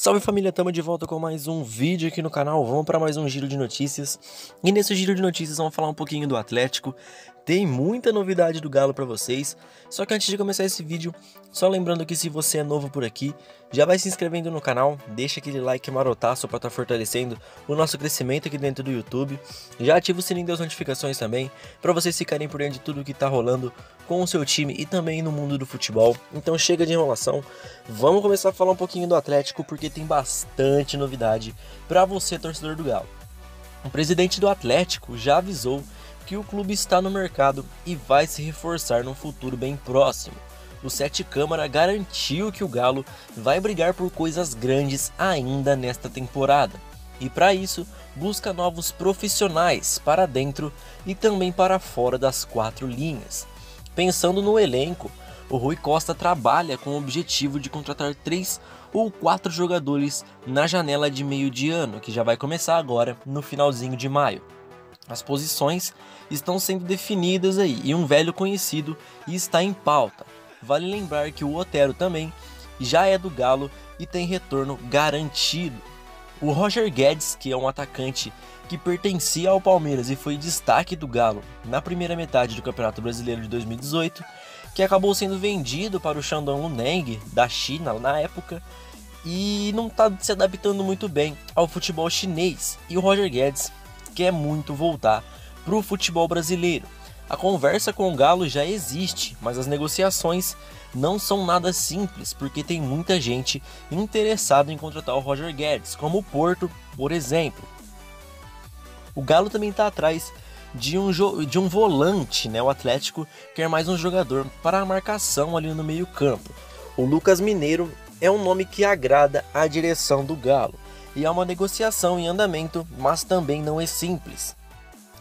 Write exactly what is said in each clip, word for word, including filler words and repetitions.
Salve família, tamo de volta com mais um vídeo aqui no canal, vamos para mais um giro de notícias. E nesse giro de notícias vamos falar um pouquinho do Atlético, tem muita novidade do Galo para vocês. Só que antes de começar esse vídeo, só lembrando que se você é novo por aqui, já vai se inscrevendo no canal, deixa aquele like marotaço para estar fortalecendo o nosso crescimento aqui dentro do YouTube. Já ativa o sininho das notificações também, para vocês ficarem por dentro de tudo que tá rolando com o seu time e também no mundo do futebol. Então chega de enrolação, vamos começar a falar um pouquinho do Atlético, porque tem bastante novidade para você, torcedor do Galo. O presidente do Atlético já avisou que o clube está no mercado e vai se reforçar num futuro bem próximo. O Sete Câmara garantiu que o Galo vai brigar por coisas grandes ainda nesta temporada e, para isso, busca novos profissionais para dentro e também para fora das quatro linhas. Pensando no elenco, o Rui Costa trabalha com o objetivo de contratar três ou quatro jogadores na janela de meio de ano, que já vai começar agora no finalzinho de maio. As posições estão sendo definidas aí e um velho conhecido está em pauta. Vale lembrar que o Otero também já é do Galo e tem retorno garantido. O Roger Guedes, que é um atacante que pertencia ao Palmeiras e foi destaque do Galo na primeira metade do Campeonato Brasileiro de dois mil e dezoito, que acabou sendo vendido para o Shandong Luneng, da China, na época, e não está se adaptando muito bem ao futebol chinês. E o Roger Guedes quer muito voltar para o futebol brasileiro. A conversa com o Galo já existe, mas as negociações não são nada simples, porque tem muita gente interessada em contratar o Roger Guedes, como o Porto, por exemplo. O Galo também está atrás de um, de um volante, né? O Atlético quer mais um jogador para a marcação ali no meio campo. O Lucas Mineiro é um nome que agrada a direção do Galo e há uma negociação em andamento, mas também não é simples.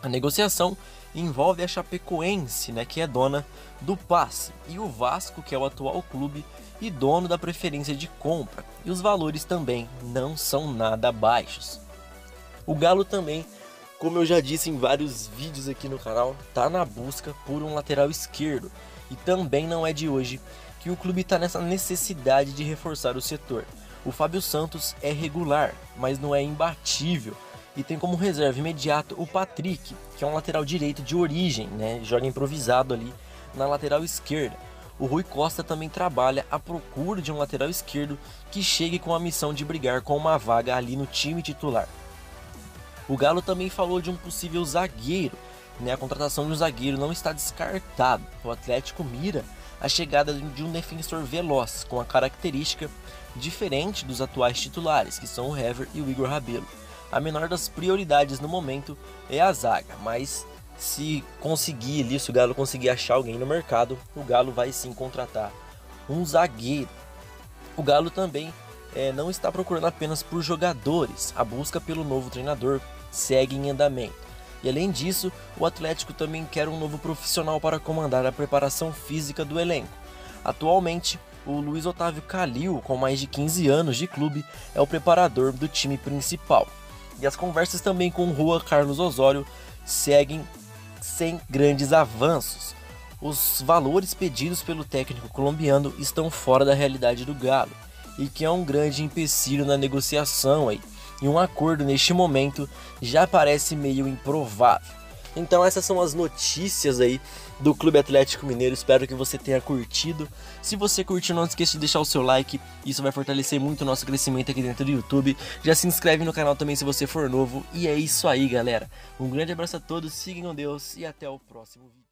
A negociação envolve a Chapecoense, né, que é dona do passe, e o Vasco, que é o atual clube e dono da preferência de compra, e os valores também não são nada baixos. O Galo também, como eu já disse em vários vídeos aqui no canal, tá na busca por um lateral esquerdo, e também não é de hoje que o clube está nessa necessidade de reforçar o setor. O Fábio Santos é regular, mas não é imbatível, e tem como reserva imediato o Patrick, que é um lateral direito de origem, né? Joga improvisado ali na lateral esquerda. O Rui Costa também trabalha à procura de um lateral esquerdo que chegue com a missão de brigar com uma vaga ali no time titular. O Galo também falou de um possível zagueiro, né? A contratação de um zagueiro não está descartada. O Atlético mira a chegada de um defensor veloz, com a característica diferente dos atuais titulares, que são o Hever e o Igor Rabelo. A menor das prioridades no momento é a zaga, mas se conseguir ali, se o Galo conseguir achar alguém no mercado, o Galo vai sim contratar um zagueiro. O Galo também é, não está procurando apenas por jogadores, a busca pelo novo treinador segue em andamento. E além disso, o Atlético também quer um novo profissional para comandar a preparação física do elenco. Atualmente, o Luiz Otávio Calil, com mais de quinze anos de clube, é o preparador do time principal. E as conversas também com o Juan Carlos Osório seguem sem grandes avanços. Os valores pedidos pelo técnico colombiano estão fora da realidade do Galo, e que é um grande empecilho na negociação aí. E um acordo neste momento já parece meio improvável. Então essas são as notícias aí do Clube Atlético Mineiro, espero que você tenha curtido. Se você curtiu, não esqueça de deixar o seu like, isso vai fortalecer muito o nosso crescimento aqui dentro do YouTube. Já se inscreve no canal também se você for novo, e é isso aí galera. Um grande abraço a todos, sigam Deus e até o próximo vídeo.